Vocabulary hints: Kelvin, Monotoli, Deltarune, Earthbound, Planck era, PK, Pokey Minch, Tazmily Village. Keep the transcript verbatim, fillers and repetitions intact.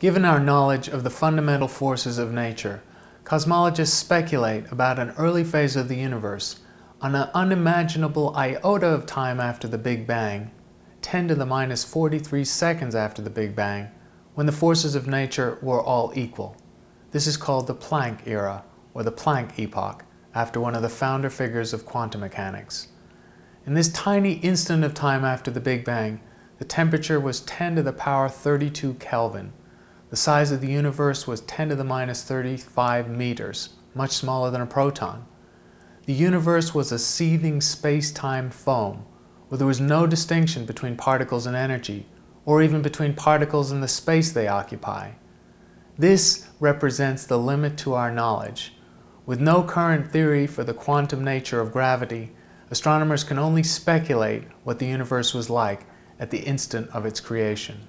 Given our knowledge of the fundamental forces of nature, cosmologists speculate about an early phase of the universe on an unimaginable iota of time after the Big Bang, ten to the minus forty-three seconds after the Big Bang, when the forces of nature were all equal. This is called the Planck era, or the Planck epoch, after one of the founder figures of quantum mechanics. In this tiny instant of time after the Big Bang, the temperature was ten to the power thirty-two Kelvin. The size of the universe was ten to the minus thirty-five meters, much smaller than a proton. The universe was a seething space-time foam, where there was no distinction between particles and energy, or even between particles and the space they occupy. This represents the limit to our knowledge. With no current theory for the quantum nature of gravity, astronomers can only speculate what the universe was like at the instant of its creation.